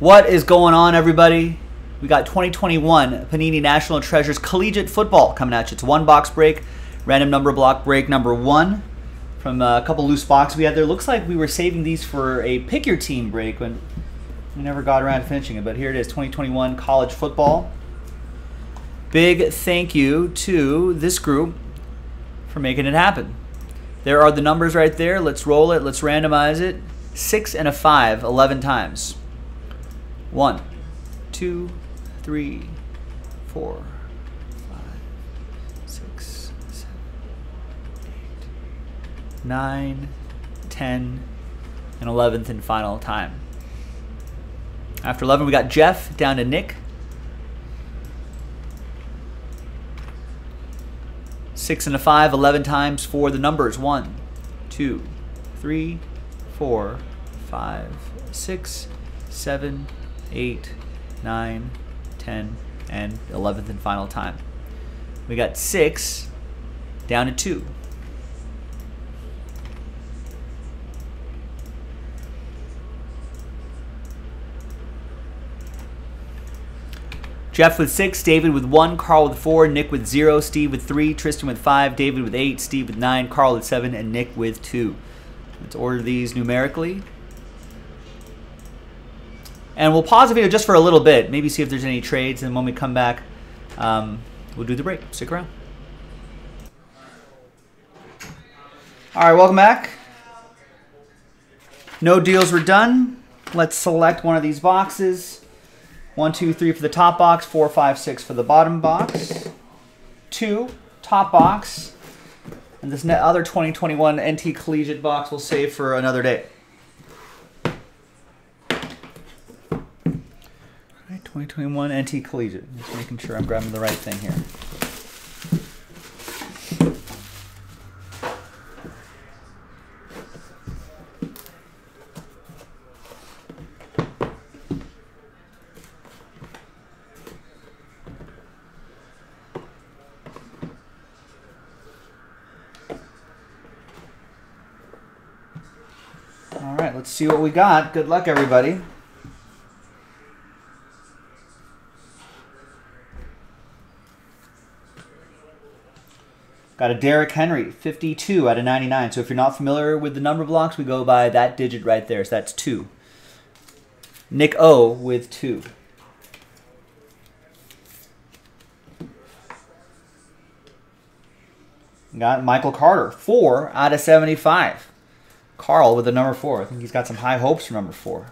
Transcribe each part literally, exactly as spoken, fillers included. What is going on, everybody? We got twenty twenty-one Panini National Treasures Collegiate Football coming at you. It's one box break, random number block break number one from a couple loose boxes we had there. Looks like we were saving these for a pick your team break when we never got around to finishing it, but here it is, twenty twenty-one college football. Big thank you to this group for making it happen. There are the numbers right there. Let's roll it. Let's randomize it. Six and a five, eleven times. One, two, three, four, five, six, seven, eight, nine, ten, and eleventh and final time. After eleven, we got Jeff down to Nick. Six and a five, eleven times for the numbers. One, two, three, four, five, six, seven, eight, nine, ten, and eleventh and final time. We got six down to two. Jeff with six, David with one, Carl with four, Nick with zero, Steve with three, Tristan with five, David with eight, Steve with nine, Carl with seven, and Nick with two. Let's order these numerically. And we'll pause the video just for a little bit, maybe see if there's any trades, and when we come back, um, we'll do the break. Stick around. All right, welcome back. No deals were done. Let's select one of these boxes. One, two, three for the top box, four, five, six for the bottom box. Two, top box. And this other twenty twenty-one N T Collegiate box we'll save for another day. twenty twenty-one N T Collegiate. I'm just making sure I'm grabbing the right thing here. All right, let's see what we got. Good luck, everybody. Got a Derrick Henry, fifty-two out of ninety-nine. So if you're not familiar with the number blocks, we go by that digit right there. So that's two. Nick O with two. Got Michael Carter, four out of seventy-five. Carl with the number four. I think he's got some high hopes for number four.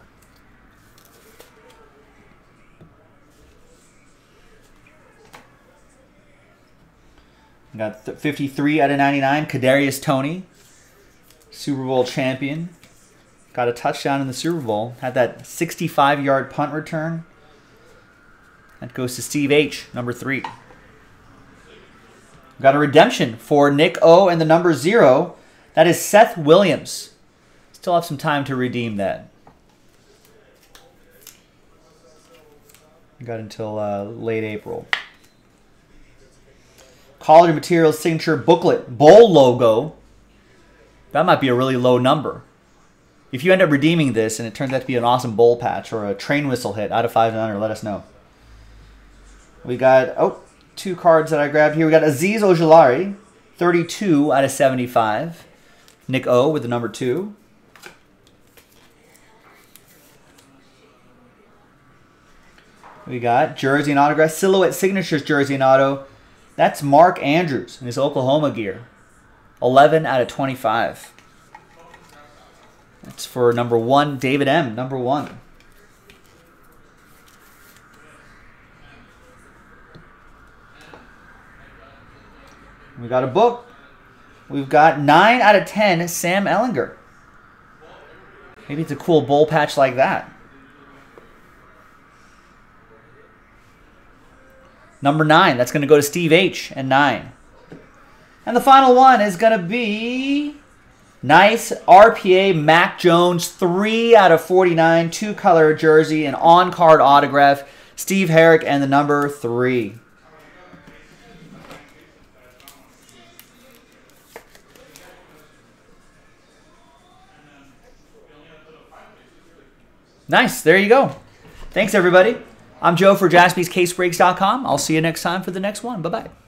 We got fifty-three out of ninety-nine, Kadarius Toney, Super Bowl champion. Got a touchdown in the Super Bowl. Had that sixty-five yard punt return. That goes to Steve H, number three. We got a redemption for Nick O and the number zero. That is Seth Williams. Still have some time to redeem that. We got until uh, late April. College Materials Signature Booklet, Bowl logo. That might be a really low number. If you end up redeeming this and it turns out to be an awesome bowl patch or a train whistle hit out of five and under, let us know. We got, oh, two cards that I grabbed here. We got Aziz Ojulari, thirty-two out of seventy-five. Nick O with the number two. We got jersey and autograph, Silhouette Signatures jersey and auto. That's Mark Andrews in his Oklahoma gear. eleven out of twenty-five. That's for number one, David M, number one. We got a book. We've got nine out of ten, Sam Ellinger. Maybe it's a cool bowl patch like that. Number nine, that's going to go to Steve H and nine. And the final one is going to be nice R P A Mac Jones, three out of forty-nine, two-color jersey, an on-card autograph, Steve Herrick and the number three. Nice, there you go. Thanks, everybody. I'm Joe for Jaspys Case Breaks dot com. I'll see you next time for the next one. Bye-bye.